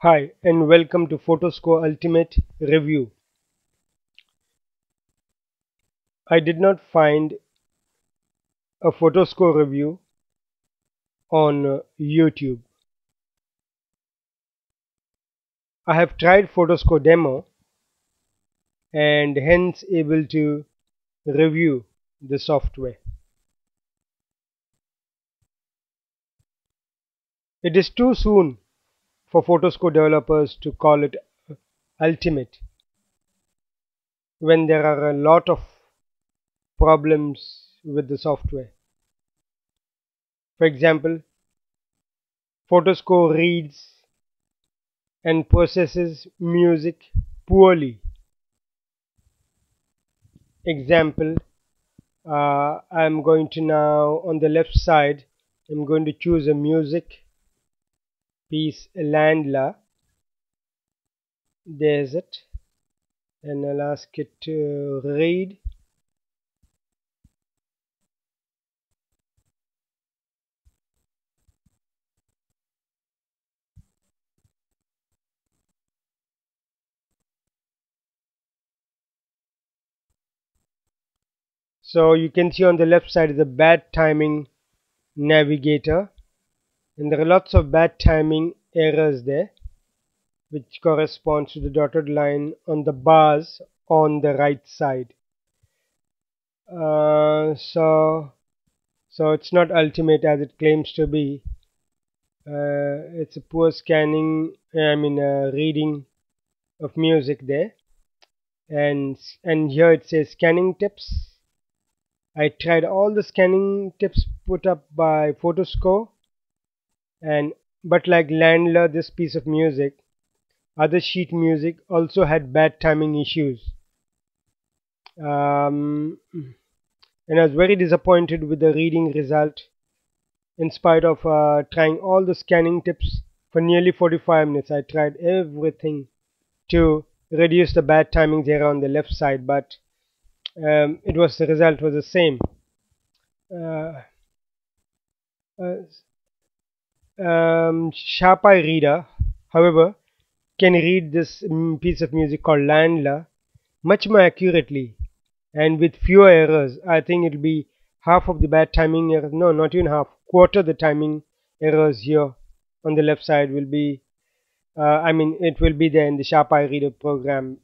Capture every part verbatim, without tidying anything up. Hi and welcome to Photoscore Ultimate review. I did not find a Photoscore review on YouTube. I have tried Photoscore demo and hence able to review the software. It is too soon for Photoscore developers to call it Ultimate when there are a lot of problems with the software. For example, Photoscore reads and processes music poorly. Example, uh, I'm going to now, on the left side, I'm going to choose a music piece, Ländler. There's it, and I'll ask it to read. So you can see on the left side is a bad timing navigator. And there are lots of bad timing errors there, which corresponds to the dotted line on the bars on the right side. Uh, so, so it's not Ultimate as it claims to be. Uh, it's a poor scanning, I mean uh, reading of music there. And, and here it says scanning tips. I tried all the scanning tips put up by Photoscore. And but like Ländler, this piece of music, other sheet music also had bad timing issues, um, and I was very disappointed with the reading result in spite of uh, trying all the scanning tips for nearly forty-five minutes. I tried everything to reduce the bad timings here on the left side, but um, it was the result was the same. Uh, uh, Um, SharpEye Reader, however, can read this um, piece of music called Ländler much more accurately and with fewer errors. I think it'll be half of the bad timing errors. No, not even half. Quarter the timing errors here on the left side will be. Uh, I mean, it will be there in the SharpEye Reader program,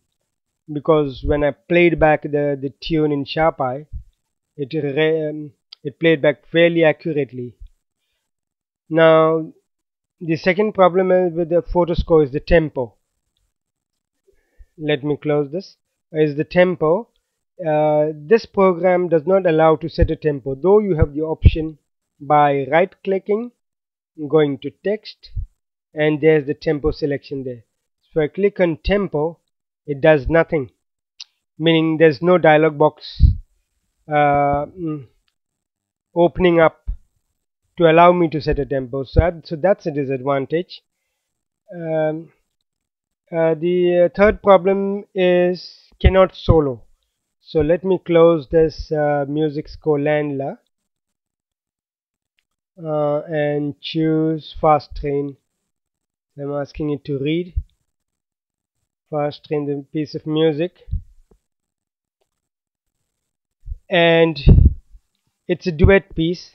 because when I played back the the tune in SharpEye, it um, it played back fairly accurately. Now, the second problem with the Photoscore is the tempo. Let me close this. Is the tempo. Uh, this program does not allow to set a tempo, though you have the option by right clicking, going to text, and there's the tempo selection there. So I click on tempo, it does nothing, meaning there's no dialog box uh, opening up to allow me to set a tempo, so, I, so that's a disadvantage. Um, uh, the uh, third problem is cannot solo. So let me close this uh, music score Ländler uh, and choose Fast Train. I'm asking it to read Fast Train, the piece of music, and it's a duet piece.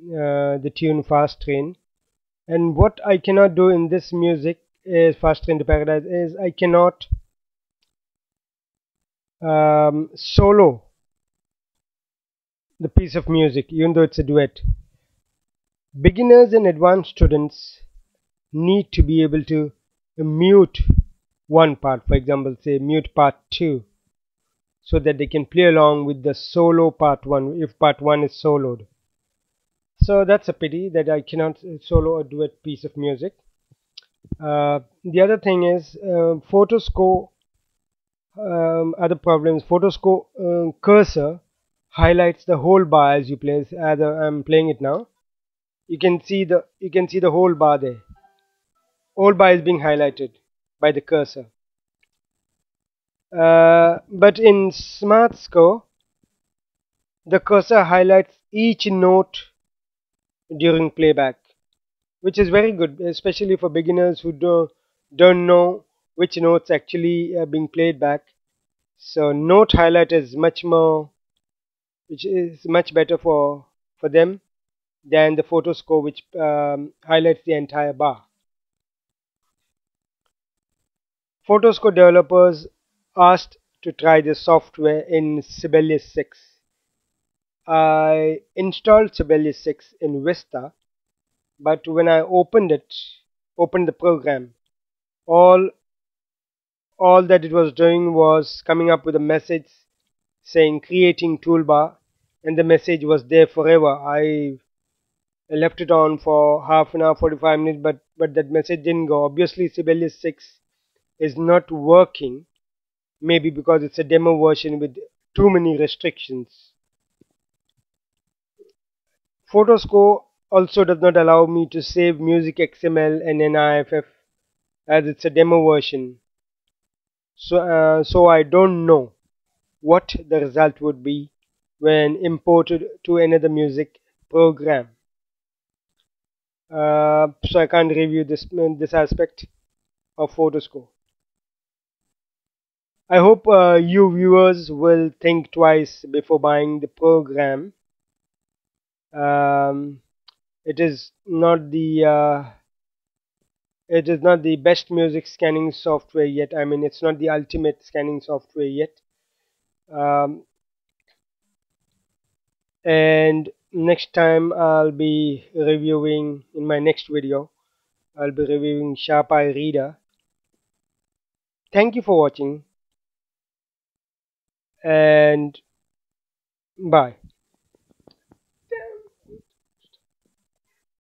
Uh, the tune Fast Train, and what I cannot do in this music is Fast Train to Paradise is I cannot um, solo the piece of music even though it's a duet. Beginners and advanced students need to be able to mute one part, for example say mute part two, so that they can play along with the solo part one if part one is soloed. So that's a pity that I cannot solo a duet piece of music. Uh, the other thing is uh, Photoscore, um, other problems, Photoscore uh, cursor highlights the whole bar as you play, as I'm playing it now. You can see the, you can see the whole bar there. Whole bar is being highlighted by the cursor. Uh, but in SmartScore, the cursor highlights each note during playback, which is very good, especially for beginners who do, don't know which notes actually are being played back. So note highlight is much more, which is much better for for them than the photo score, which um, highlights the entire bar. Photoscore developers asked to try the software in Sibelius six. I installed Sibelius six in Vista, but when I opened it, opened the program, all all that it was doing was coming up with a message saying creating toolbar, and the message was there forever. I left it on for half an hour, forty-five minutes, but but that message didn't go. Obviously Sibelius six is not working, maybe because it's a demo version with too many restrictions. Photoscore also does not allow me to save music X M L and N I F F as it's a demo version, so uh, so I don't know what the result would be when imported to another music program, uh, so I can't review this this aspect of Photoscore. I hope uh, you viewers will think twice before buying the program. Um, it is not the uh, it is not the best music scanning software yet. I mean, it's not the ultimate scanning software yet. Um, and next time I'll be reviewing, in my next video, I'll be reviewing SharpEye Reader. Thank you for watching. And bye.